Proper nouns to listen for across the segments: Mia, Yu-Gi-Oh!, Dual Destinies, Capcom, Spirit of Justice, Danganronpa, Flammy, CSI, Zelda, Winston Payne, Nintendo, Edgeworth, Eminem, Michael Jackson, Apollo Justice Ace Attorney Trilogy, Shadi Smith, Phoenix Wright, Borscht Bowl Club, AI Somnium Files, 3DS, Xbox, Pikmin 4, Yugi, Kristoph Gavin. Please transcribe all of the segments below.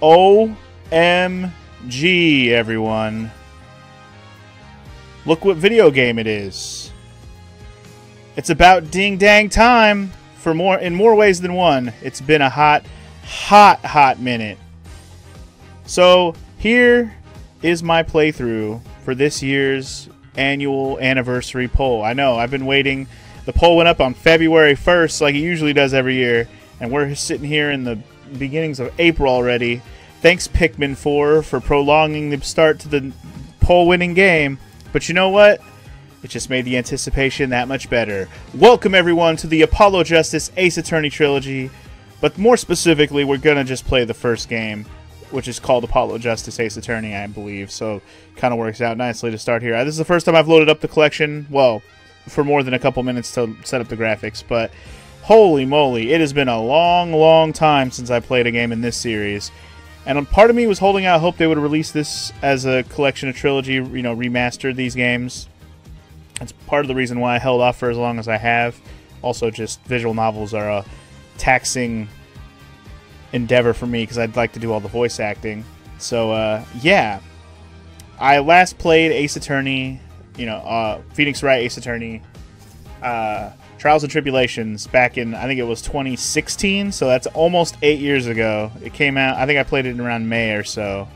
OMG, everyone. Look what video game it is. It's about ding dang time for more in more ways than one. It's been a hot minute. So here is my playthrough for this year's annual anniversary poll. I know, I've been waiting. The poll went up on February 1st like it usually does every year, and we're sitting here in the beginnings of April already. Thanks Pikmin 4 for prolonging the start to the poll winning game, but you know what? It just made the anticipation that much better. Welcome everyone to the Apollo Justice Ace Attorney Trilogy, but more specifically we're gonna just play the first game, which is called Apollo Justice Ace Attorney, I believe, so kind of works out nicely to start here. This is the first time I've loaded up the collection, well, for more than a couple minutes to set up the graphics, but holy moly, it has been a long time since I played a game in this series, and part of me was holding out hope they would release this as a collection, a trilogy, you know, remastered these games. That's part of the reason why I held off for as long as I have. Also, just visual novels are a taxing endeavor for me because I'd like to do all the voice acting. So yeah, I last played Ace Attorney, you know, Phoenix Wright Ace Attorney, Trials and Tribulations back in, I think it was 2016, so that's almost 8 years ago. It came out, I think I played it in around May or so.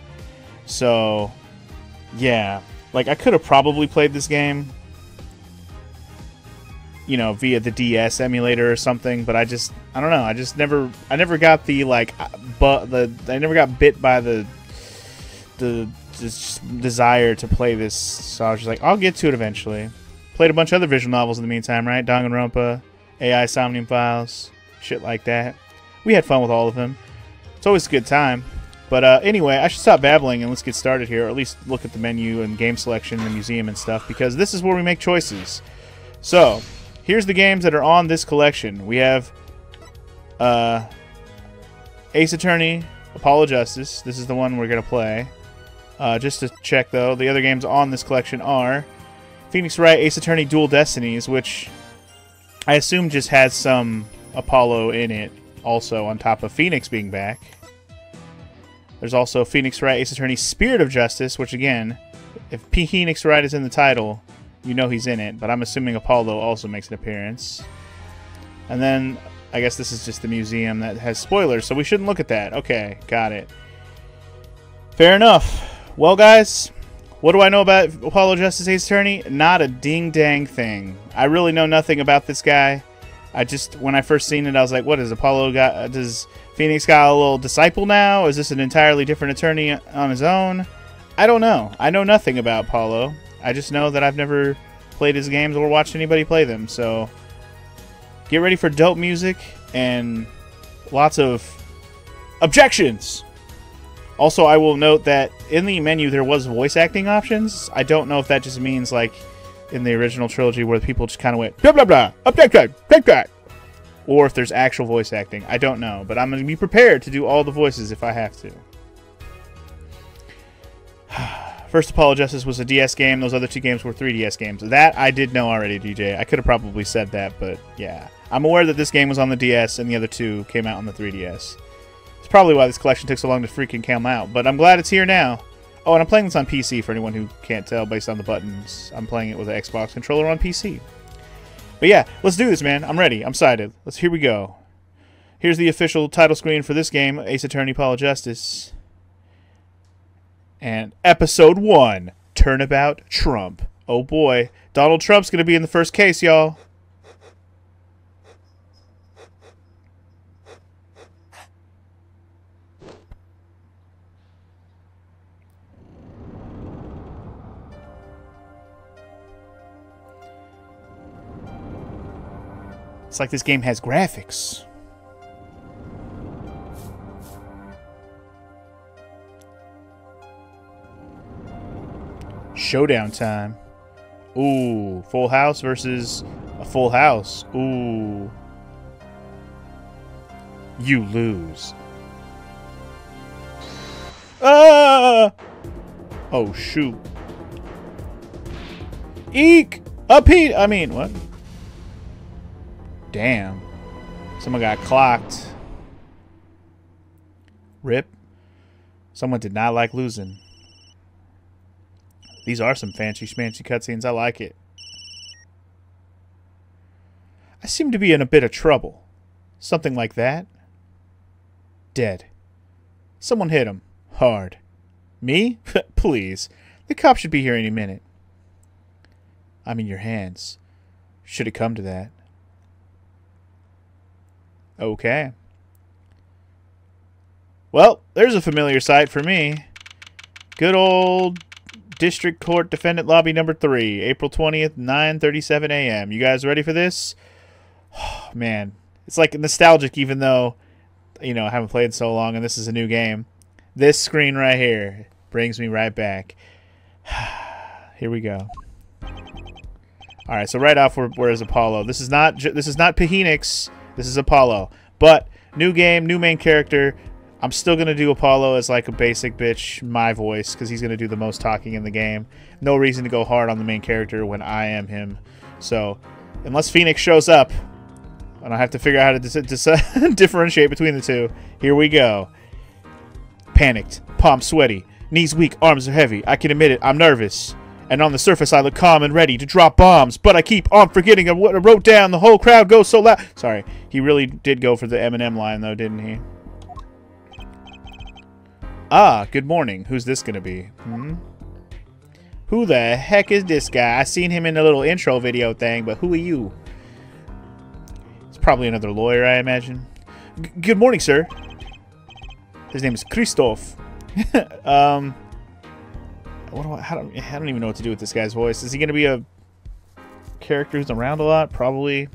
So yeah, like I could have probably played this game, you know, via the DS emulator or something, but I don't know, I never got the, like, I never got bit by the desire to play this, so I was just like, I'll get to it eventually. Played a bunch of other visual novels in the meantime, right? Danganronpa, AI Somnium Files, shit like that. We had fun with all of them. It's always a good time. But anyway, I should stop babbling and let's get started here, or at least look at the menu and game selection and the museum and stuff, because this is where we make choices. So here's the games that are on this collection. We have Ace Attorney, Apollo Justice. This is the one we're going to play. Just to check, though, the other games on this collection are Phoenix Wright, Ace Attorney, Dual Destinies, which I assume just has some Apollo in it, also on top of Phoenix being back. There's also Phoenix Wright, Ace Attorney, Spirit of Justice, which, again, if Phoenix Wright is in the title, you know he's in it, but I'm assuming Apollo also makes an appearance. And then, I guess this is just the museum that has spoilers, so we shouldn't look at that. Okay, got it. Fair enough. Well, guys, what do I know about Apollo Justice Ace Attorney? Not a ding-dang thing. I really know nothing about this guy. I just, when I first seen it, I was like, what, does Phoenix got a little disciple now? Is this an entirely different attorney on his own? I don't know. I know nothing about Apollo. I just know that I've never played his games or watched anybody play them, so get ready for dope music and lots of objections! Also, I will note that in the menu there was voice acting options. I don't know if that just means, like, in the original trilogy where people just kind of went, blah, blah, blah, objection, take that! Or if there's actual voice acting. I don't know, but I'm going to be prepared to do all the voices if I have to. First Apollo Justice was a DS game. Those other two games were 3DS games. That I did know already, DJ. I could have probably said that, but yeah. I'm aware that this game was on the DS and the other two came out on the 3DS. It's probably why this collection took so long to freaking come out, but I'm glad it's here now. Oh, and I'm playing this on PC for anyone who can't tell based on the buttons. I'm playing it with an Xbox controller on PC. But yeah, let's do this, man. I'm ready. I'm excited. Here we go. Here's the official title screen for this game, Ace Attorney Apollo Justice. And episode 1, Turnabout Trump. Oh boy, Donald Trump's going to be in the first case, y'all. It's like this game has graphics. Showdown time. Ooh, full house versus a full house. Ooh. You lose. Ah! Oh, shoot. Eek! I mean, what? Damn. Someone got clocked. Rip. Someone did not like losing. These are some fancy schmancy cutscenes. I like it. I seem to be in a bit of trouble. Something like that. Dead. Someone hit him. Hard. Me? Please. The cop should be here any minute. I'm in your hands. Should it come to that. Okay. Well, there's a familiar sight for me. Good old District Court Defendant Lobby Number 3, April 20th, 9:37 a.m. You guys ready for this? Oh, man, it's like nostalgic, even though, you know, I haven't played in so long and this is a new game. This screen right here brings me right back. Here we go. All right, so right off, where is Apollo? This is not Phoenix. This is Apollo. But new game, new main character. I'm still going to do Apollo as like a basic bitch, my voice, because he's going to do the most talking in the game. No reason to go hard on the main character when I am him. So unless Phoenix shows up, and I have to figure out how to differentiate between the two. Here we go. Panicked, palms sweaty, knees weak, arms are heavy. I can admit it, I'm nervous. And on the surface, I look calm and ready to drop bombs. But I keep on forgetting what I wrote down. The whole crowd goes so loud. Sorry, he really did go for the Eminem line, though, didn't he? Ah, good morning. Who's this gonna be? Hmm? Who the heck is this guy? I seen him in the little intro video thing, but who are you? It's probably another lawyer, I imagine. Good morning, sir. His name is Kristoph. I don't even know what to do with this guy's voice. Is he going to be a character who's around a lot? Probably.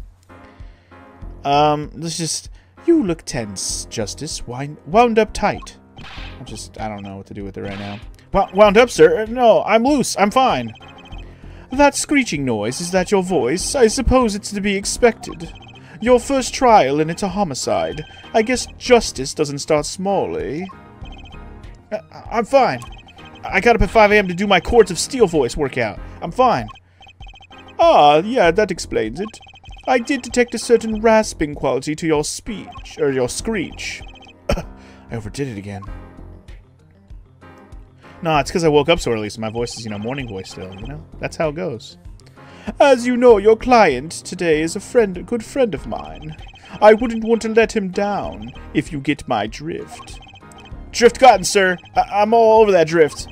Let's just... You look tense, Justice. Wound up tight. I don't know what to do with it right now. Wound up, sir? No, I'm loose. I'm fine. That screeching noise, is that your voice? I suppose it's to be expected. Your first trial and it's a homicide. I guess justice doesn't start small, eh? I'm fine. I got up at 5 a.m. to do my Chords of Steel voice workout. I'm fine. Ah, yeah, that explains it. I did detect a certain rasping quality to your speech, or your screech. I overdid it again. Nah, it's because I woke up so early, so my voice is, you know, morning voice still, you know? That's how it goes. As you know, your client today is a good friend of mine. I wouldn't want to let him down, if you get my drift. Drift gotten, sir. I'm all over that drift.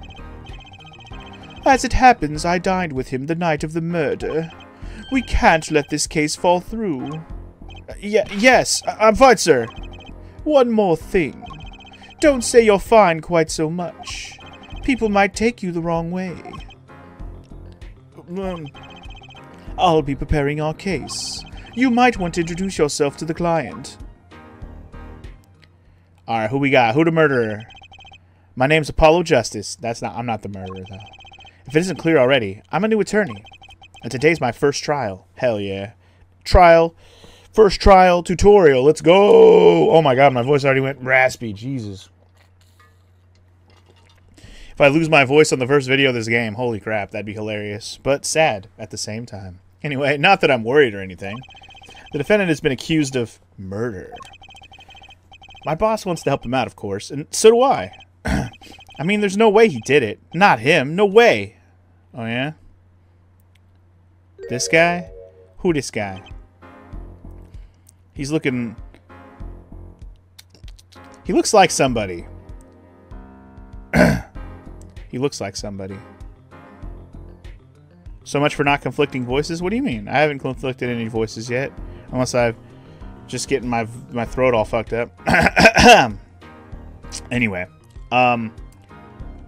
As it happens, I dined with him the night of the murder. We can't let this case fall through. Yes, I'm fine, sir. One more thing. Don't say you're fine quite so much. People might take you the wrong way. I'll be preparing our case. You might want to introduce yourself to the client. All right, who we got? Who the murderer? My name's Apollo Justice. I'm not the murderer, though. If it isn't clear already, I'm a new attorney. And today's my first trial. Hell yeah. Trial. First trial tutorial. Let's go. Oh, my God. My voice already went raspy. Jesus. If I lose my voice on the first video of this game, holy crap, that'd be hilarious. But sad at the same time. Anyway, not that I'm worried or anything. The defendant has been accused of murder. My boss wants to help him out, of course, and so do I. I mean, there's no way he did it. Not him. No way. Oh, yeah? This guy? Who this guy? He's looking... He looks like somebody. He looks like somebody. So much for not conflicting voices? What do you mean? I haven't conflicted any voices yet. Unless I've... Just getting my throat all fucked up. Anyway, I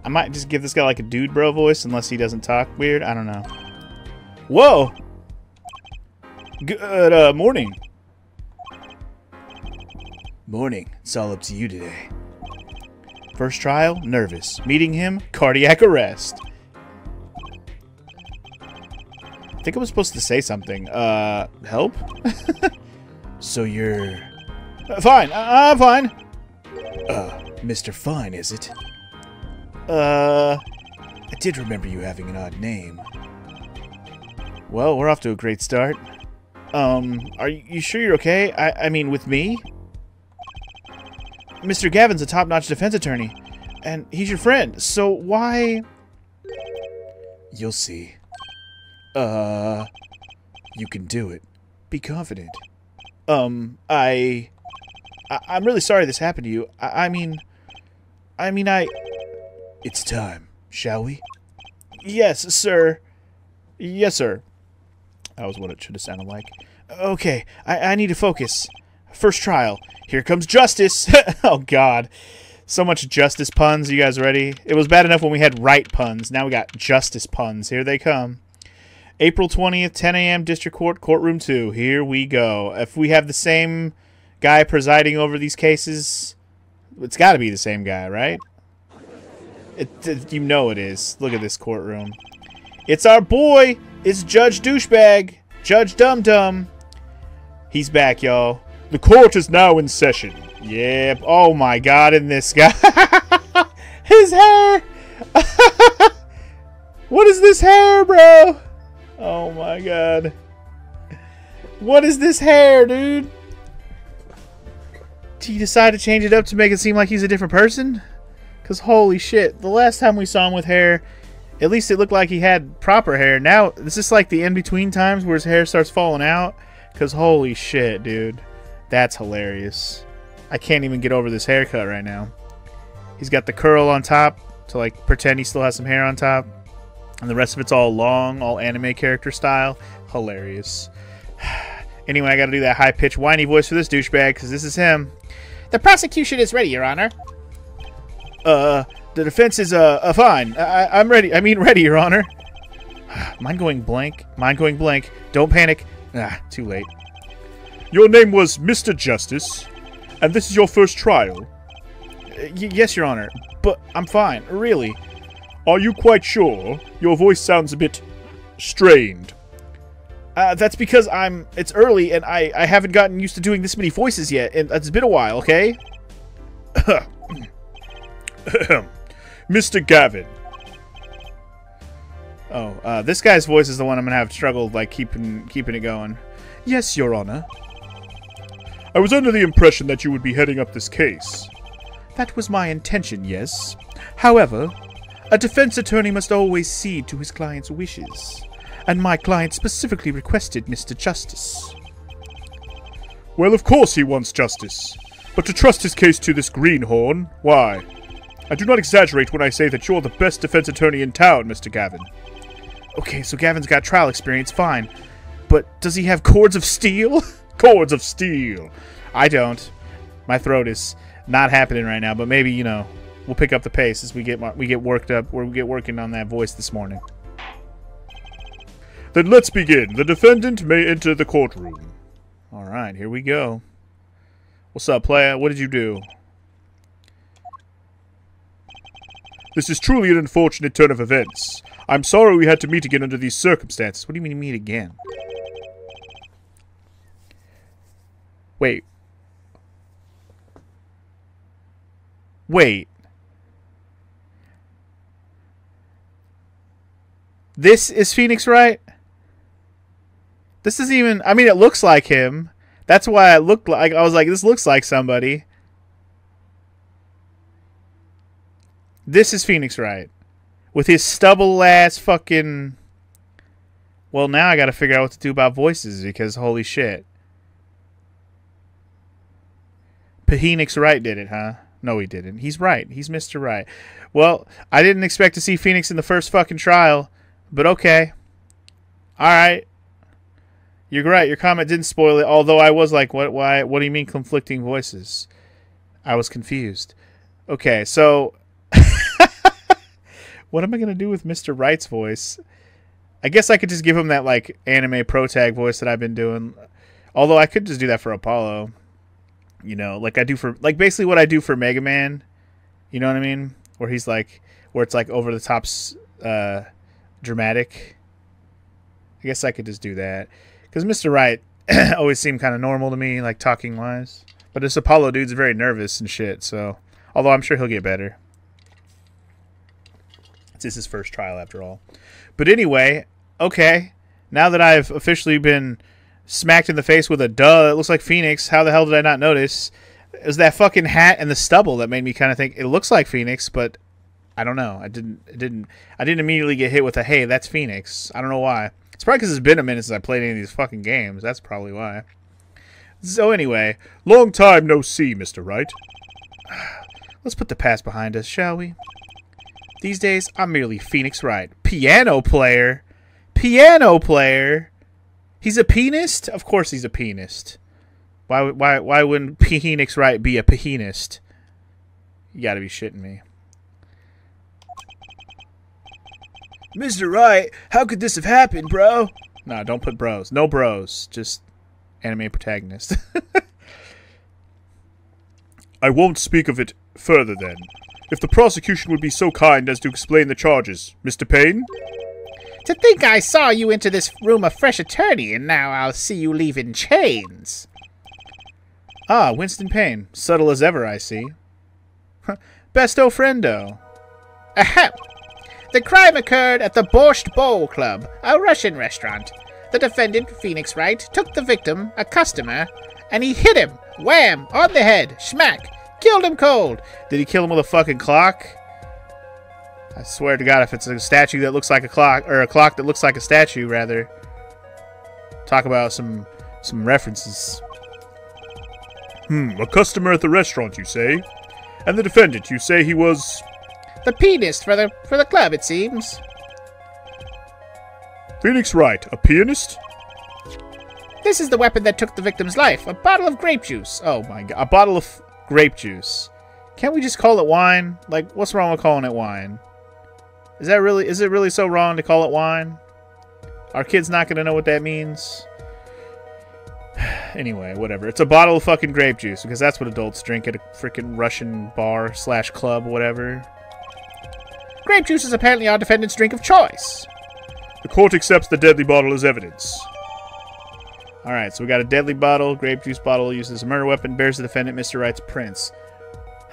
might just give this guy like a dude bro voice unless he doesn't talk weird. I don't know. Whoa! Good morning. Morning. It's all up to you today. First trial, nervous. Meeting him, cardiac arrest. I think I was supposed to say something. Help? So you're... Fine. I'm fine. Mr. Fine, is it? I did remember you having an odd name. Well, we're off to a great start. Are you sure you're okay? I mean, with me? Mr. Gavin's a top-notch defense attorney. And he's your friend, so why? You'll see. You can do it. Be confident. I'm really sorry this happened to you. I mean, it's time, shall we? Yes, sir. Yes, sir. That was what it should have sounded like. Okay, I need to focus. First trial. Here comes justice. Oh, God. So much justice puns. You guys ready? It was bad enough when we had right puns. Now we got justice puns. Here they come. April 20th, 10 a.m., District Court, Courtroom 2. Here we go. If we have the same guy presiding over these cases, it's got to be the same guy, right? You know it is. Look at this courtroom. It's our boy. It's Judge Douchebag. Judge Dum Dum. He's back, y'all. The court is now in session. Yep. Oh, my God. And this guy. His hair. What is this hair, bro? Oh, my God. What is this hair, dude? Did he decide to change it up to make it seem like he's a different person? Because holy shit. The last time we saw him with hair, at least it looked like he had proper hair. Now, this is like the in-between times where his hair starts falling out. Because holy shit, dude. That's hilarious. I can't even get over this haircut right now. He's got the curl on top to like pretend he still has some hair on top. And the rest of it's all long, all anime character style. Hilarious. Anyway, I gotta do that high-pitched whiny voice for this douchebag, because this is him. The prosecution is ready, Your Honor. The defense is, fine. I'm ready. I mean, ready, Your Honor. Mind going blank. Mind going blank. Don't panic. Ah, too late. Your name was Mr. Justice, and this is your first trial. Yes, Your Honor, but I'm fine. Really. Are you quite sure? Your voice sounds a bit strained. That's because it's early and I haven't gotten used to doing this many voices yet, and it's been a while, okay? Mr. Gavin. Oh, this guy's voice is the one I'm gonna have struggled like keeping it going. Yes, Your Honor. I was under the impression that you would be heading up this case. That was my intention, yes. However, a defense attorney must always cede to his client's wishes, and my client specifically requested Mr. Justice. Well, of course he wants justice, but to trust his case to this greenhorn, why? I do not exaggerate when I say that you're the best defense attorney in town, Mr. Gavin. Okay, so Gavin's got trial experience, fine. But does he have cords of steel? Cords of steel. I don't. My throat is not happening right now, but maybe, you know, we'll pick up the pace as we get worked up, or we get working on that voice this morning. Then let's begin. The defendant may enter the courtroom. All right, here we go. What's up, playa? What did you do? This is truly an unfortunate turn of events. I'm sorry we had to meet again under these circumstances. What do you mean meet again? Wait. Wait. This is Phoenix Wright? This isn't even... I mean, it looks like him. That's why I was like, this looks like somebody. This is Phoenix Wright. With his stubble-ass fucking... Well, now I gotta figure out what to do about voices, because holy shit. Phoenix Wright did it, huh? No, he didn't. He's right. He's Mr. Wright. Well, I didn't expect to see Phoenix in the first fucking trial. But okay. Alright. You're right. Your comment didn't spoil it. Although I was like, what? Why? What do you mean conflicting voices? I was confused. Okay, so... What am I going to do with Mr. Wright's voice? I guess I could just give him that, like, anime pro tag voice that I've been doing. Although I could just do that for Apollo. You know, like I do for... Like, basically what I do for Mega Man. You know what I mean? Where he's like... Where it's like over the top... dramatic. I guess I could just do that, because Mr. Wright always seemed kind of normal to me, like talking wise, but this Apollo dude's very nervous and shit, so although I'm sure he'll get better. It's his first trial after all. But anyway, okay, now that I've officially been smacked in the face with a duh, it looks like Phoenix. How the hell did I not notice? It was that fucking hat and the stubble that made me kind of think it looks like Phoenix, but I don't know. I didn't immediately get hit with a hey, that's Phoenix. I don't know why. It's probably because it's been a minute since I played any of these fucking games. That's probably why. So anyway, long time no see, Mr. Wright. Let's put the past behind us, shall we? These days, I'm merely Phoenix Wright. Piano player? Piano player? He's a pianist? Of course he's a pianist. Why wouldn't Phoenix Wright be a pianist? You gotta be shitting me. Mr. Wright, how could this have happened, bro? Nah, don't put bros. No bros. Just anime protagonist. I won't speak of it further then. If the prosecution would be so kind as to explain the charges, Mr. Payne? To think I saw you into this room a fresh attorney, and now I'll see you leave in chains. Ah, Winston Payne. Subtle as ever, I see. Besto friendo. Ahem! The crime occurred at the Borscht Bowl Club, a Russian restaurant. The defendant, Phoenix Wright, took the victim, a customer, and he hit him. Wham! On the head. Schmack! Killed him cold. Did he kill him with a fucking clock? I swear to God, if it's a statue that looks like a clock, or a clock that looks like a statue, rather. Talk about some references. A customer at the restaurant, you say? And the defendant, you say he was... The pianist for the club, it seems. Phoenix Wright, a pianist? This is the weapon that took the victim's life. A bottle of grape juice. Oh my God. A bottle of grape juice. Can't we just call it wine? Like, what's wrong with calling it wine? Is it really so wrong to call it wine? Our kid's not going to know what that means. Anyway, whatever. It's a bottle of fucking grape juice, because that's what adults drink at a freaking Russian bar / club, whatever. Grape juice is apparently our defendant's drink of choice. The court accepts the deadly bottle as evidence. Alright, so we got a deadly bottle, grape juice bottle, used as a murder weapon, bears the defendant, Mr. Wright's prints.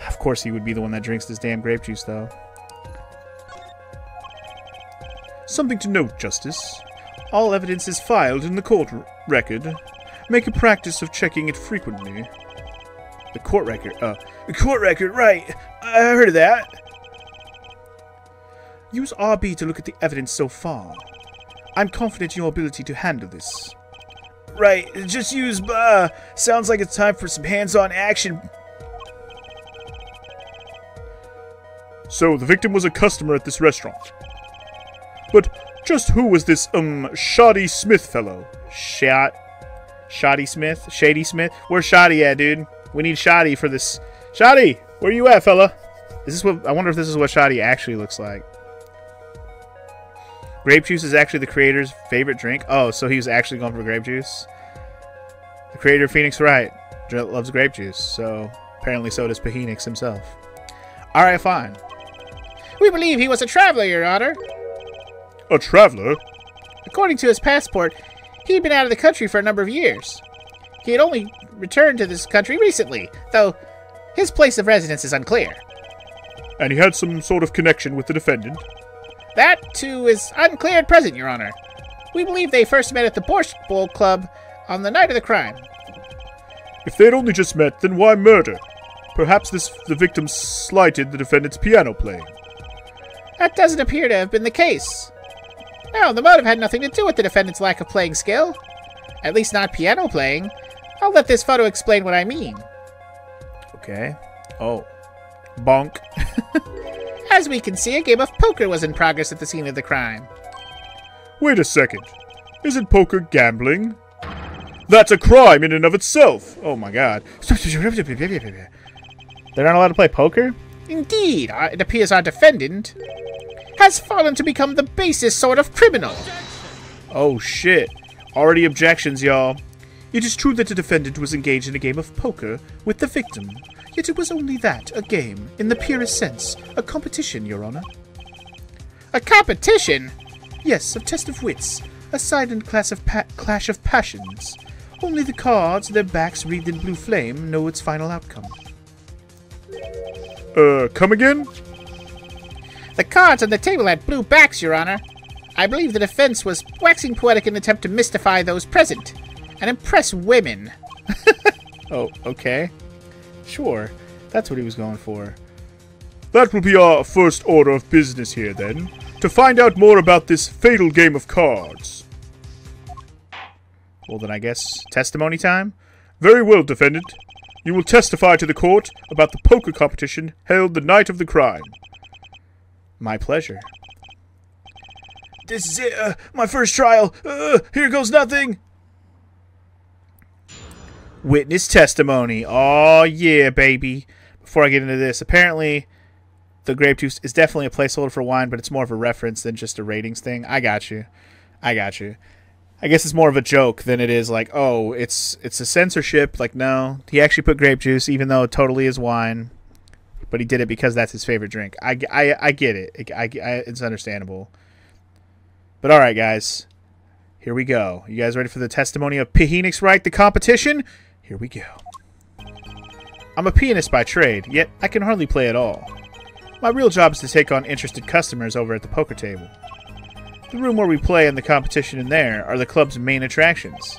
Of course he would be the one that drinks this damn grape juice, though. Something to note, Justice. All evidence is filed in the court record. Make a practice of checking it frequently. The court record, the court record, right. I heard of that. Use RB to look at the evidence so far. I'm confident in your ability to handle this. Right, just use, sounds like it's time for some hands-on action. So, the victim was a customer at this restaurant. But just who was this, Shadi Smith fellow? Shadi Smith? Shady Smith? Where's Shadi at, dude? We need Shadi for this. Shadi, where you at, fella? Is this what, I wonder if this is what Shadi actually looks like. Grape juice is actually the creator's favorite drink. Oh, so he was actually going for grape juice. The creator, Phoenix Wright, loves grape juice. So apparently so does Phoenix himself. All right, fine. We believe he was a traveler, Your Honor. A traveler? According to his passport, he'd been out of the country for a number of years. He had only returned to this country recently, though his place of residence is unclear. And he had some sort of connection with the defendant. That, too, is unclear at present, Your Honor. We believe they first met at the Borscht Bowl Club on the night of the crime. If they'd only just met, then why murder? Perhaps the victim slighted the defendant's piano playing. That doesn't appear to have been the case. No, the motive had nothing to do with the defendant's lack of playing skill. At least not piano playing. I'll let this photo explain what I mean. Okay. Oh. Bonk. As we can see, a game of poker was in progress at the scene of the crime. Wait a second. Isn't poker gambling? That's a crime in and of itself. Oh my God. They're not allowed to play poker? Indeed. It appears our defendant has fallen to become the basest sort of criminal. Oh shit. Already objections, y'all. It is true that the defendant was engaged in a game of poker with the victim. Yet it was only that, a game, in the purest sense. A competition, Your Honor. A competition? Yes, a test of wits. A silent clash of passions. Only the cards, their backs wreathed in blue flame, know its final outcome. Come again? The cards on the table had blue backs, Your Honor. I believe the defense was waxing poetic in an attempt to mystify those present and impress women. Oh, okay. Sure, that's what he was going for. That will be our first order of business here, then. To find out more about this fatal game of cards. Well, then I guess testimony time? Very well, defendant. You will testify to the court about the poker competition held the night of the crime. My pleasure. This is it. My first trial. Here goes nothing. Witness testimony. Aw, yeah, baby. Before I get into this, apparently the grape juice is definitely a placeholder for wine, but it's more of a reference than just a ratings thing. I got you. I guess it's more of a joke than it is like, oh, it's a censorship. Like, no, he actually put grape juice, even though it totally is wine. But he did it because that's his favorite drink. I get it. It's understandable. But all right, guys. Here we go. You guys ready for the testimony of Pihenix Wright, the competition? Here we go. I'm a pianist by trade, yet I can hardly play at all. My real job is to take on interested customers over at the poker table. The room where we play and the competition in there are the club's main attractions.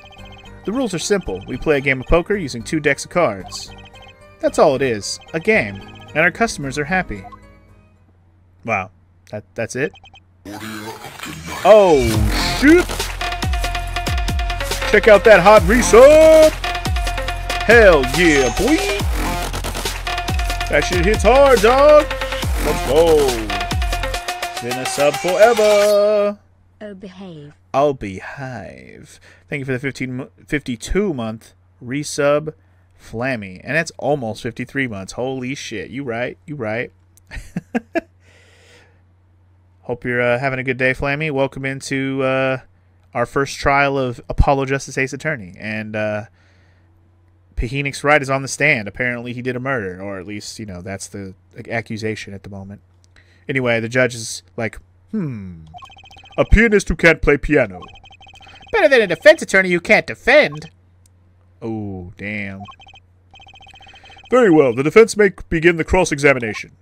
The rules are simple. We play a game of poker using 2 decks of cards. That's all it is, a game, and our customers are happy. Wow, that's it? Oh, shoot! Check out that hot resub! Hell yeah, boy! That shit hits hard, dog! Let's go! Been a sub forever! Oh, behave. I'll behave. Thank you for the 52-month resub, Flammy. And that's almost 53 months. Holy shit. You right. Hope you're having a good day, Flammy. Welcome into our first trial of Apollo Justice Ace Attorney. And Pihenix Wright is on the stand. Apparently he did a murder, or at least, you know, that's the accusation at the moment. Anyway, the judge is like, a pianist who can't play piano. Better than a defense attorney who can't defend. Oh, damn. Very well. The defense may begin the cross-examination.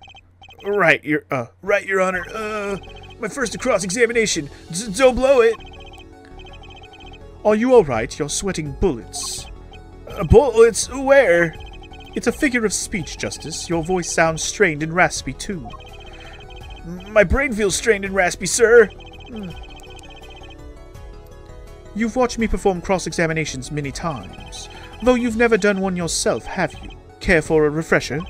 Right, Your Honor. My first cross-examination. Don't blow it. Are you all right? You're sweating bullets. Bullets? Where? It's a figure of speech, Justice. Your voice sounds strained and raspy, too. My brain feels strained and raspy, sir. You've watched me perform cross-examinations many times, though you've never done one yourself, have you? Care for a refresher?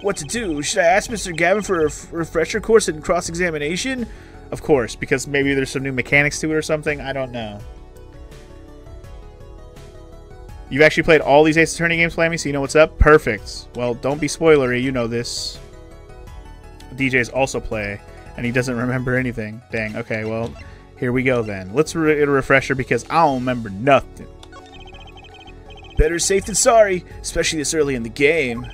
What to do? Should I ask Mr. Gavin for a refresher course in cross-examination? Of course, because maybe there's some new mechanics to it or something. I don't know. You've actually played all these Ace Attorney games, Flammy, so you know what's up? Perfect. Well, don't be spoilery. You know this. DJs also play, and he doesn't remember anything. Dang. Okay, well, here we go then. Let's get a refresher because I don't remember nothing. Better safe than sorry, especially this early in the game.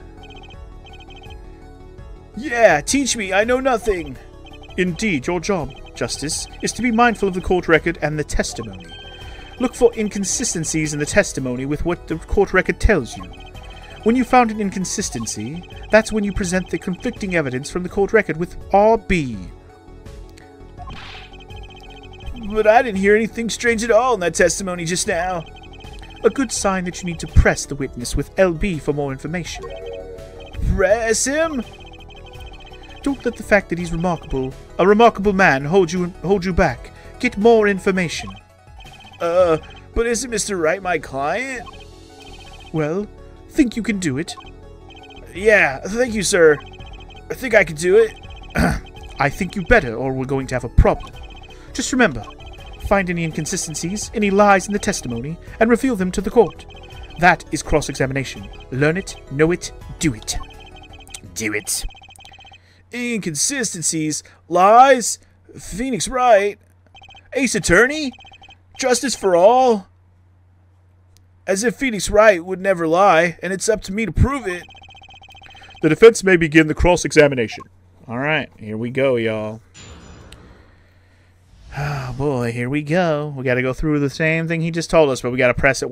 Yeah, teach me. I know nothing. Indeed, your job, Justice, is to be mindful of the court record and the testimony. Look for inconsistencies in the testimony with what the court record tells you. When you found an inconsistency, that's when you present the conflicting evidence from the court record with RB. But I didn't hear anything strange at all in that testimony just now. A good sign that you need to press the witness with LB for more information. Press him? Don't let the fact that he's a remarkable man hold you back. Get more information. But isn't Mr. Wright my client? Well, think you can do it? Yeah, thank you, sir. I think I could do it. I think you better, or we're going to have a problem. Just remember, find any inconsistencies, any lies in the testimony, and reveal them to the court. That is cross-examination. Learn it, know it, do it. Do it. Inconsistencies, lies, Pihenix Wright, Ace Attorney, justice for all. As if Pihenix Wright would never lie, and it's up to me to prove it. The defense may begin the cross-examination. All right, here we go, y'all. Oh boy, here we go. We got to go through the same thing he just told us, but we got to press it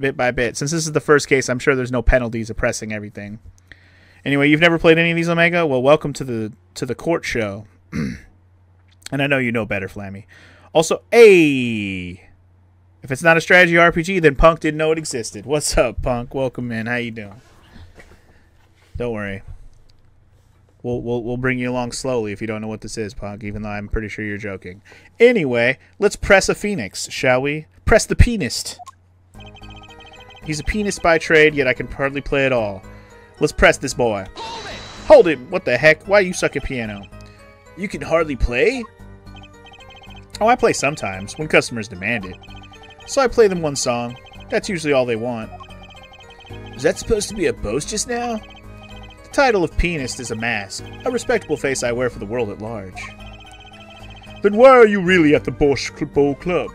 bit by bit. Since this is the first case, I'm sure there's no penalties of pressing everything. Anyway, you've never played any of these, Omega? Well, welcome to the court show. And I know you know better, Flammy. Also, hey! If it's not a strategy RPG, then Punk didn't know it existed. What's up, Punk? Welcome in. How you doing? Don't worry. We'll bring you along slowly if you don't know what this is, Pog, even though I'm pretty sure you're joking. Anyway, let's press a phoenix, shall we? Press the penist. He's a penist by trade, yet I can hardly play at all. Let's press this boy. Hold it! What the heck? Why you suck at piano? You can hardly play? Oh, I play sometimes, when customers demand it. So I play them one song. That's usually all they want. Is that supposed to be a boast just now? The title of penist is a mask, a respectable face I wear for the world at large. Then why are you really at the Borscht Bowl Club?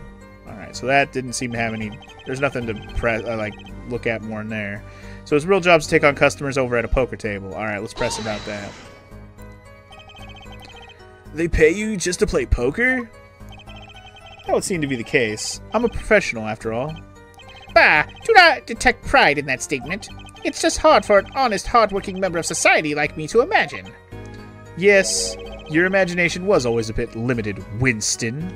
Alright, so that didn't seem to have any... There's nothing to press, like look at more in there. So his real job's to take on customers over at a poker table. Alright, let's press about that. They pay you just to play poker? That would seem to be the case. I'm a professional, after all. Bah! Do not detect pride in that statement. It's just hard for an honest, hard-working member of society like me to imagine. Yes, your imagination was always a bit limited, Winston.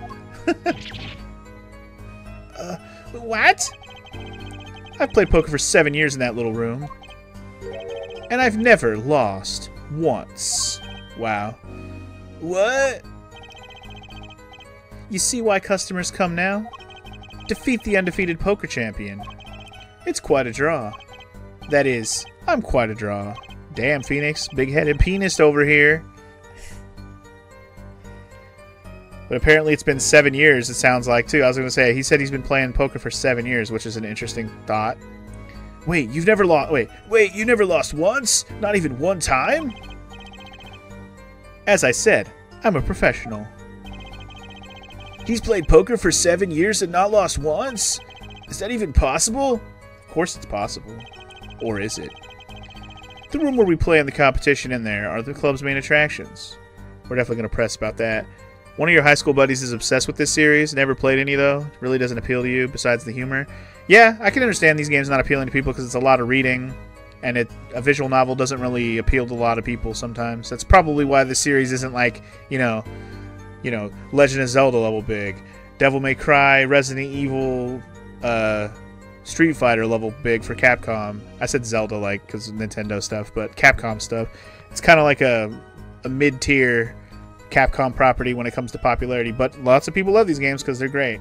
What? I've played poker for 7 years in that little room. And I've never lost once. Wow. What? You see why customers come now? Defeat the undefeated poker champion. It's quite a draw. That is, I'm quite a draw. Damn, Phoenix. Big-headed penis over here. But apparently it's been 7 years, it sounds like, too. I was going to say, he said he's been playing poker for 7 years, which is an interesting thought. Wait, you've never lost... Wait, you never lost once? Not even one time? As I said, I'm a professional. He's played poker for 7 years and not lost once? Is that even possible? Of course it's possible. Or is it? The room where we play and the competition in there are the club's main attractions. We're definitely going to press about that. One of your high school buddies is obsessed with this series. Never played any, though. It really doesn't appeal to you, besides the humor. Yeah, I can understand these games not appealing to people because it's a lot of reading, and a visual novel doesn't really appeal to a lot of people sometimes. That's probably why this series isn't like, you know, Legend of Zelda level big, Devil May Cry, Resident Evil, Street Fighter level big for Capcom. I said Zelda, like, because Nintendo stuff, but Capcom stuff. It's kind of like a mid-tier Capcom property when it comes to popularity, but lots of people love these games because they're great.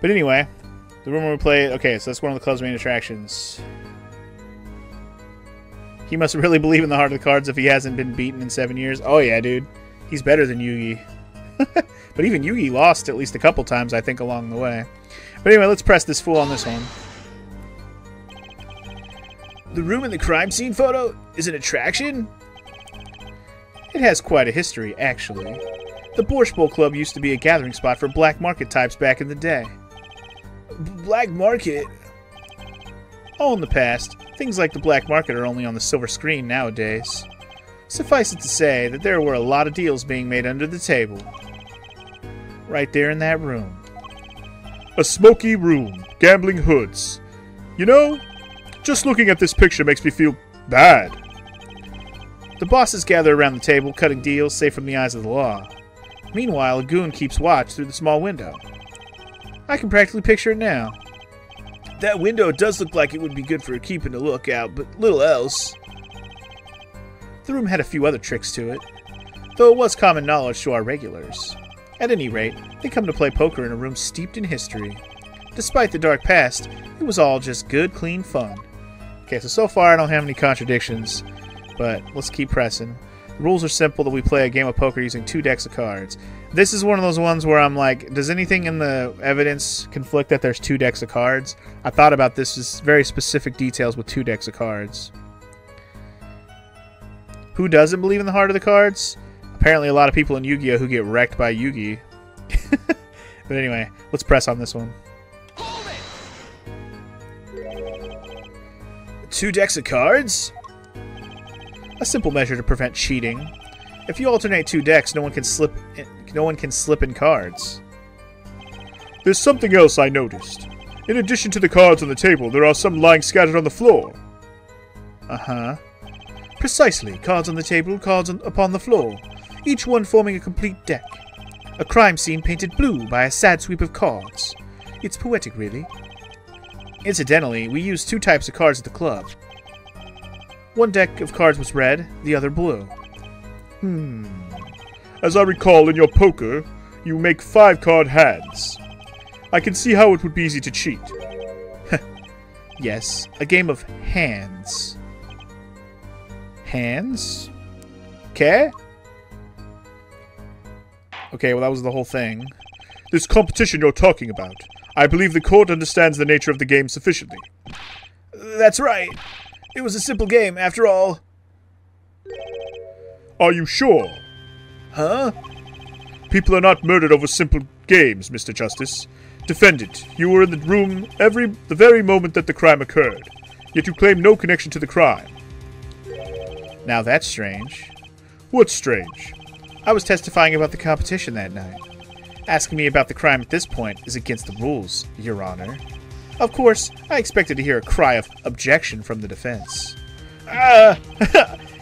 But anyway, the room where we play... Okay, so that's one of the club's main attractions. He must really believe in the heart of the cards if he hasn't been beaten in 7 years. Oh yeah, dude. He's better than Yugi. But even Yugi lost at least a couple times, I think, along the way. But anyway, let's press this fool on this one. The room in the crime scene photo is an attraction? It has quite a history, actually. The Borscht Bowl Club used to be a gathering spot for black market types back in the day. Black market? All in the past, things like the black market are only on the silver screen nowadays. Suffice it to say that there were a lot of deals being made under the table. Right there in that room. A smoky room, gambling hoods. You know... Just looking at this picture makes me feel bad. The bosses gather around the table, cutting deals safe from the eyes of the law. Meanwhile, a goon keeps watch through the small window. I can practically picture it now. That window does look like it would be good for keeping a lookout, but little else. The room had a few other tricks to it, though it was common knowledge to our regulars. At any rate, they come to play poker in a room steeped in history. Despite the dark past, it was all just good, clean fun. Okay, so far I don't have any contradictions, but let's keep pressing. The rules are simple, that we play a game of poker using 2 decks of cards. This is one of those ones where I'm like, does anything in the evidence conflict that there's 2 decks of cards? I thought about this as very specific details with 2 decks of cards. Who doesn't believe in the heart of the cards? Apparently a lot of people in Yu-Gi-Oh! Who get wrecked by Yugi. But anyway, let's press on this one. 2 decks of cards? A simple measure to prevent cheating. If you alternate 2 decks, no one can slip in cards. There's something else I noticed. In addition to the cards on the table, there are some lying scattered on the floor. Uh-huh. Precisely, cards on the table, upon the floor, each one forming a complete deck. A crime scene painted blue by a sad sweep of cards. It's poetic, really. Incidentally, we used two types of cards at the club. One deck of cards was red, the other blue. As I recall, in your poker, you make 5-card hands. I can see how it would be easy to cheat. Yes, a game of hands. Hands? Okay? Okay, well that was the whole thing. This competition you're talking about. I believe the court understands the nature of the game sufficiently. That's right. It was a simple game, after all. Are you sure? Huh? People are not murdered over simple games, Mr. Justice. Defendant, you were in the room the very moment that the crime occurred, yet you claim no connection to the crime. Now that's strange. What's strange? I was testifying about the competition that night. Asking me about the crime at this point is against the rules, Your Honor. Of course, I expected to hear a cry of objection from the defense.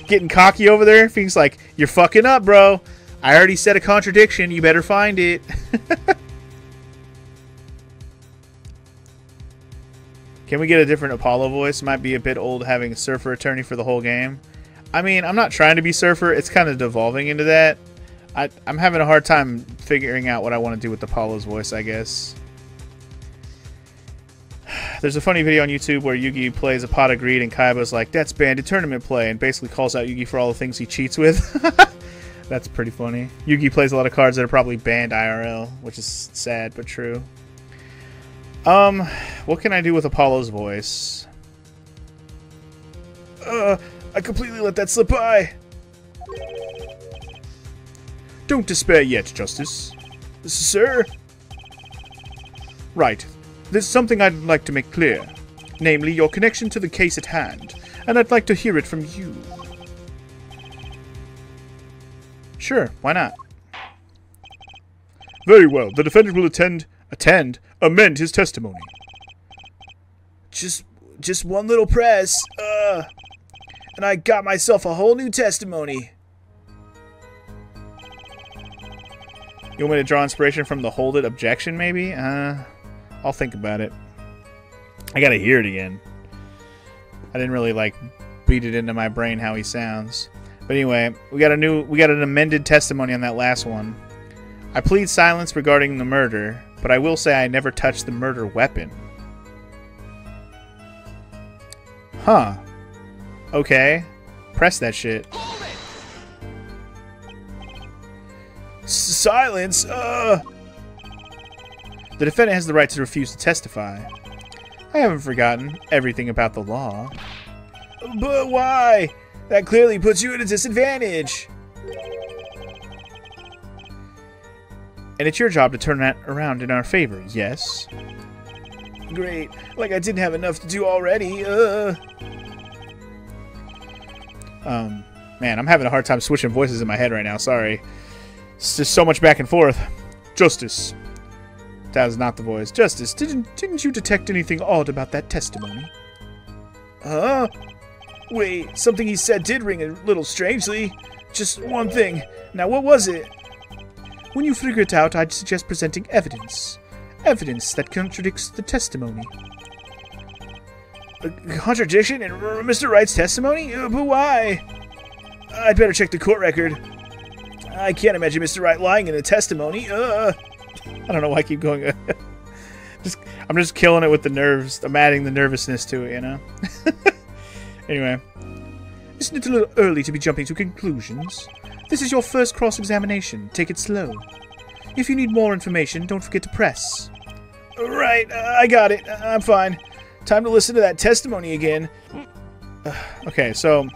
Getting cocky over there? Things like, you're fucking up, bro. I already said a contradiction. You better find it. Can we get a different Apollo voice? Might be a bit old having a surfer attorney for the whole game. I mean, I'm not trying to be surfer. It's kind of devolving into that. I'm having a hard time figuring out what I want to do with Apollo's voice, I guess. There's a funny video on YouTube where Yugi plays a pot of greed and Kaiba's like, that's banned in tournament play, and basically calls out Yugi for all the things he cheats with. That's pretty funny. Yugi plays a lot of cards that are probably banned IRL, which is sad but true. What can I do with Apollo's voice? I completely let that slip by. Don't despair yet, Justice. Sir? Right. There's something I'd like to make clear, namely your connection to the case at hand, and I'd like to hear it from you. Sure, why not? Very well, the defendant will amend his testimony. Just one little press, and I got myself a whole new testimony. You want me to draw inspiration from the hold it objection, maybe? I'll think about it. I gotta hear it again. I didn't really like beat it into my brain how he sounds. But anyway, we got an amended testimony on that last one. I plead silence regarding the murder, but I will say I never touched the murder weapon. Huh. Okay. Press that shit. Silence. The defendant has the right to refuse to testify. I haven't forgotten everything about the law. But why? That clearly puts you at a disadvantage. And it's your job to turn that around in our favor, yes? Great. Like I didn't have enough to do already. Man, I'm having a hard time switching voices in my head right now. Sorry. It's just so much back and forth. Justice. That was not the voice. Justice, didn't you detect anything odd about that testimony? Huh? Wait, something he said did ring a little strangely. Just one thing. Now, what was it? When you figure it out, I'd suggest presenting evidence. Evidence that contradicts the testimony. A contradiction in Mr. Wright's testimony? But why? I'd better check the court record. I can't imagine Mr. Wright lying in a testimony. I don't know why I keep going. I'm just killing it with the nerves. I'm adding the nervousness to it, you know? Anyway. Isn't it a little early to be jumping to conclusions? This is your first cross-examination. Take it slow. If you need more information, don't forget to press. Right, I got it. I'm fine. Time to listen to that testimony again. Okay, so...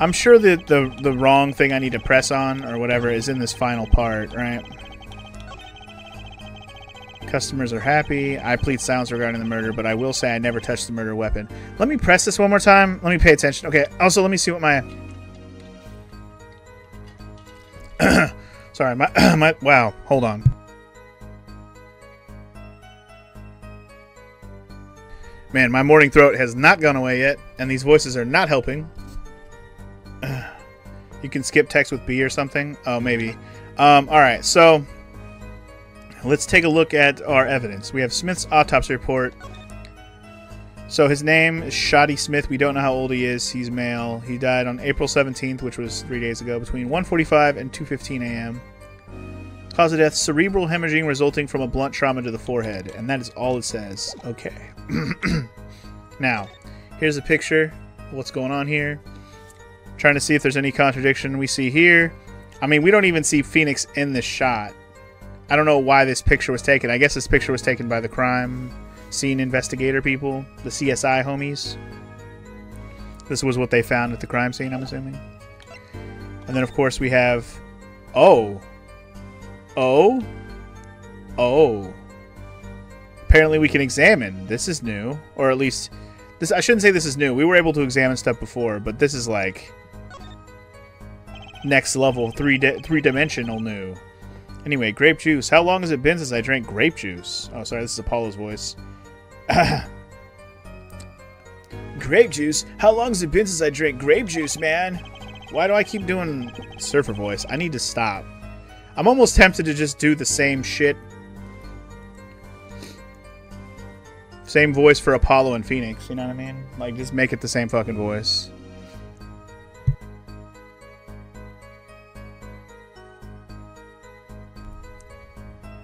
I'm sure that the wrong thing I need to press on, or whatever, is in this final part, right? Customers are happy. I plead silence regarding the murder, but I will say I never touched the murder weapon. Let me press this one more time. Let me pay attention. Okay, also, let me see what my... Sorry, my... Wow, hold on. Man, my morning throat has not gone away yet, and these voices are not helping. You can skip text with B or something. Oh, maybe. All right, so let's take a look at our evidence. We have Smith's autopsy report. So his name is Shadi Smith. We don't know how old he is. He's male. He died on April 17th, which was 3 days ago, between 1:45 and 2:15 a.m. Cause of death, cerebral hemorrhaging resulting from a blunt trauma to the forehead. And that is all it says. Okay. Now, here's a picture of what's going on here. Trying to see if there's any contradiction we see here. I mean, we don't even see Phoenix in this shot. I don't know why this picture was taken. I guess this picture was taken by the crime scene investigator people, the CSI homies. This was what they found at the crime scene, I'm assuming. And then, of course, we have... Oh. Apparently we can examine. This is new. Or at least... this, I shouldn't say this is new. We were able to examine stuff before, but this is like... next level, three-dimensional new. Anyway, grape juice. How long has it been since I drank grape juice? Oh, sorry, this is Apollo's voice. Grape juice? How long has it been since I drank grape juice, man? Why do I keep doing surfer voice? I need to stop. I'm almost tempted to just do the same shit. Same voice for Apollo and Phoenix, you know what I mean? Like, just make it the same fucking voice.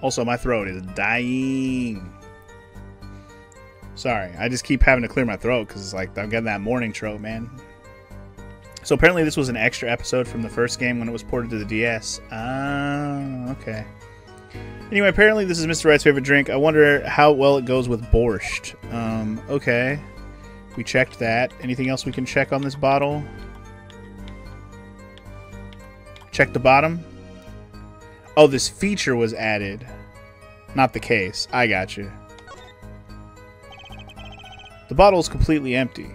Also, my throat is dying. Sorry, I just keep having to clear my throat because it's like I'm getting that morning throat, man. So apparently this was an extra episode from the first game when it was ported to the DS. Ah, okay. Anyway, apparently this is Mr. Wright's favorite drink. I wonder how well it goes with borscht. Okay. We checked that. Anything else we can check on this bottle? Check the bottom. Oh, this feature was added. Not the case. I got you. The bottle is completely empty.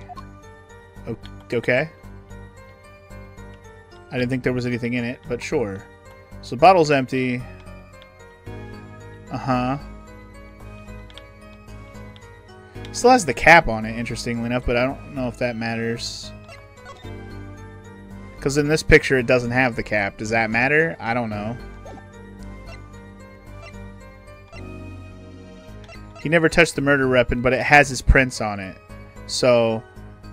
Okay. I didn't think there was anything in it, but sure. So the bottle's empty. Uh-huh. Still has the cap on it, interestingly enough, but I don't know if that matters. Because in this picture, it doesn't have the cap. Does that matter? I don't know. He never touched the murder weapon, but it has his prints on it. So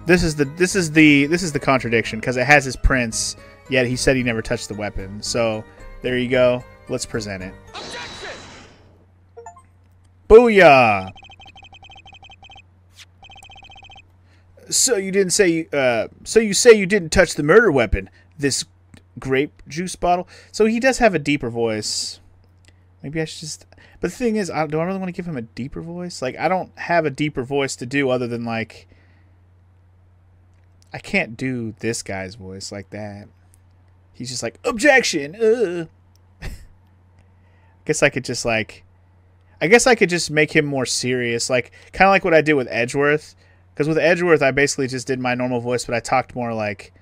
this is the contradiction, because it has his prints, yet he said he never touched the weapon. So there you go. Let's present it. Objection! Booyah! So you didn't say so you say you didn't touch the murder weapon, this grape juice bottle. So he does have a deeper voice. Maybe I should just... But the thing is, do I really want to give him a deeper voice? Like, I don't have a deeper voice to do other than, like... I can't do this guy's voice like that. He's just like, objection! Guess I could just, like... I guess I could just make him more serious. Like, kind of like what I did with Edgeworth. Because with Edgeworth, I basically just did my normal voice, but I talked more like...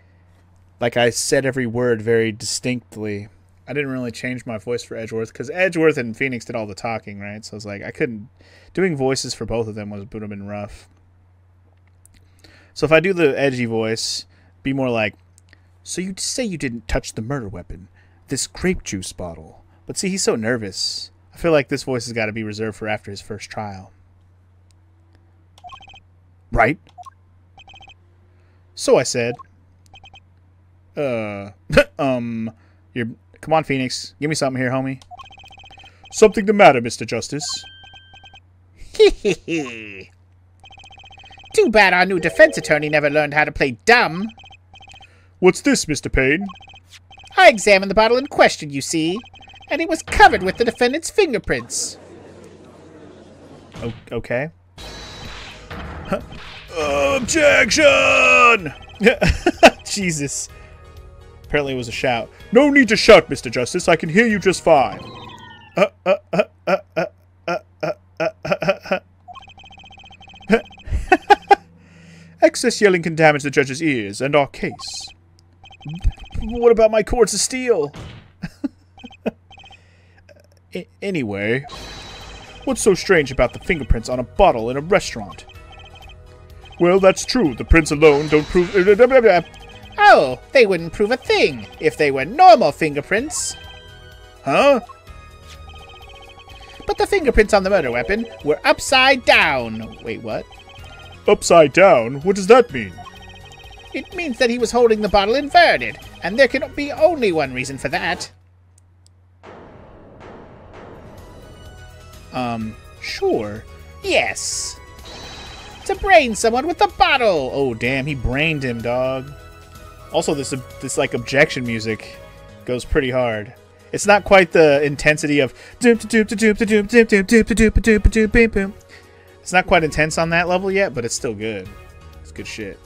Like, I said every word very distinctly. I didn't really change my voice for Edgeworth because Edgeworth and Phoenix did all the talking, right? So I was like, I couldn't... Doing voices for both of them would have been rough. So if I do the edgy voice, be more like, so you say you didn't touch the murder weapon, this grape juice bottle. But see, he's so nervous. I feel like this voice has got to be reserved for after his first trial. Right? So I said, you're... Come on, Phoenix. Give me something here, homie. Something the matter, Mr. Justice. Hehehe. Too bad our new defense attorney never learned how to play dumb. What's this, Mr. Payne? I examined the bottle in question, you see. And it was covered with the defendant's fingerprints. Okay. Huh. Objection! Jesus. Apparently it was a shout. No need to shout, Mr. Justice. I can hear you just fine. Excess yelling can damage the judge's ears and our case. What about my cords of steel? Anyway, what's so strange about the fingerprints on a bottle in a restaurant? Well, that's true. The prints alone don't prove... Oh, they wouldn't prove a thing if they were normal fingerprints. Huh? but the fingerprints on the murder weapon were upside down. Wait, what? Upside down? What does that mean? It means that he was holding the bottle inverted, and there can be only one reason for that. Sure. Yes. To brain someone with the bottle. Oh, damn, he brained him, dog. Also, this like, objection music goes pretty hard. It's not quite the intensity of... It's not quite intense on that level yet, but it's still good. It's good shit.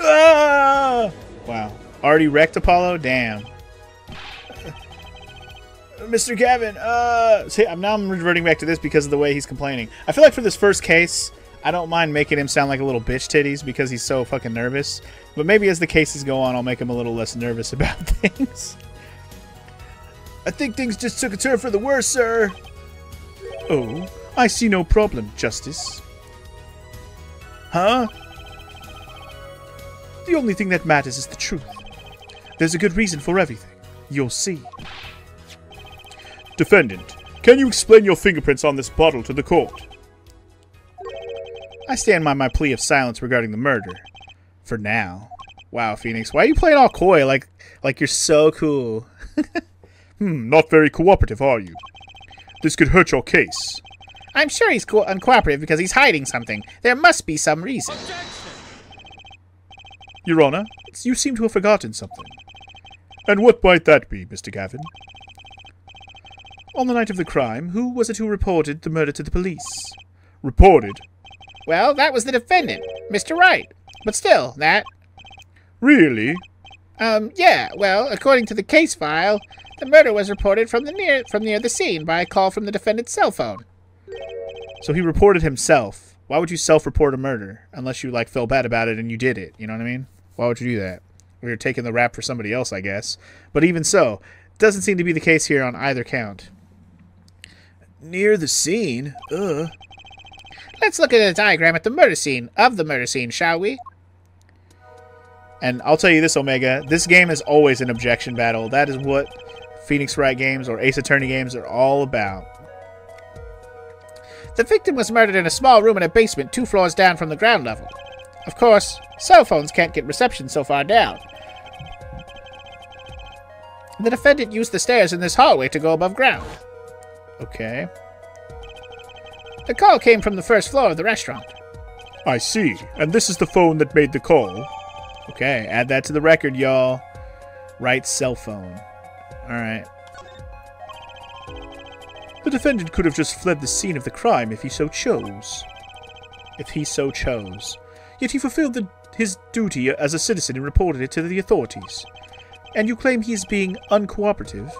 Ah! Wow. Already wrecked Apollo? Damn. Mr. Gavin, see, I'm reverting back to this because of the way he's complaining. I feel like for this first case, I don't mind making him sound like a little bitch titties because he's so fucking nervous. But maybe as the cases go on, I'll make him a little less nervous about things. I think things just took a turn for the worse, sir. Oh, I see no problem, Justice. Huh? The only thing that matters is the truth. There's a good reason for everything. You'll see. Defendant, can you explain your fingerprints on this bottle to the court? I stand by my plea of silence regarding the murder. For now. Wow, Phoenix, why are you playing all coy like you're so cool? Not very cooperative, are you? This could hurt your case. I'm sure he's uncooperative because he's hiding something. There must be some reason. Your Honor, you seem to have forgotten something. And what might that be, Mr. Gavin? On the night of the crime, who was it who reported the murder to the police? Reported? Well, that was the defendant, Mr. Wright. But still, that... Really? Yeah, well, according to the case file, the murder was reported from near the scene by a call from the defendant's cell phone. So he reported himself. Why would you self-report a murder? Unless you, like, felt bad about it and you did it, you know what I mean? Why would you do that? Or you're taking the rap for somebody else, I guess. But even so, it doesn't seem to be the case here on either count. Near the scene? Ugh. Let's look at a diagram at the murder scene, shall we? And I'll tell you this, Omega. This game is always an objection battle. That is what Phoenix Wright games or Ace Attorney games are all about. The victim was murdered in a small room in a basement 2 floors down from the ground level. Of course, cell phones can't get reception so far down. The defendant used the stairs in this hallway to go above ground. Okay. The call came from the first floor of the restaurant. I see. And this is the phone that made the call. Okay, add that to the record, y'all. Wright's cell phone. Alright. The defendant could have just fled the scene of the crime if he so chose. Yet he fulfilled his duty as a citizen and reported it to the authorities. And you claim he's being uncooperative?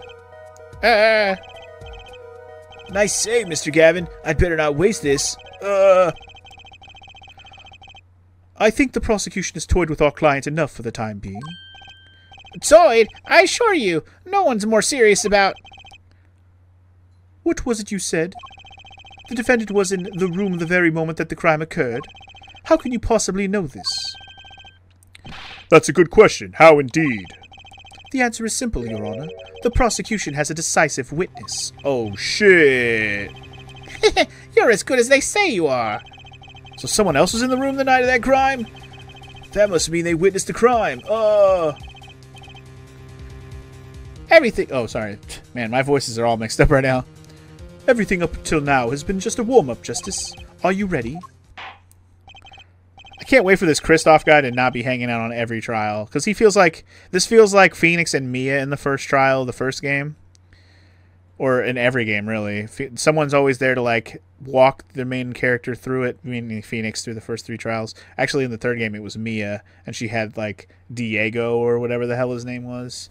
Nice save, Mr. Gavin. I'd better not waste this. I think the prosecution has toyed with our client enough for the time being. Toyed? I assure you, no one's more serious about... What was it you said? The defendant was in the room the very moment that the crime occurred. How can you possibly know this? That's a good question. How indeed? The answer is simple, Your Honor. The prosecution has a decisive witness. Oh, shit. You're as good as they say you are. So someone else was in the room the night of that crime? That must mean they witnessed the crime. Everything... Oh, sorry. Man, my voices are all mixed up right now. Everything up till now has been just a warm-up, Justice. Are you ready? I can't wait for this Kristoph guy to not be hanging out on every trial. Because he feels like... This feels like Phoenix and Mia in the first trial, the first game. Or in every game, really. Someone's always there to, like, walk the main character through it. Meaning Phoenix through the first 3 trials. Actually, in the 3rd game, it was Mia. And she had, like, Diego or whatever the hell his name was.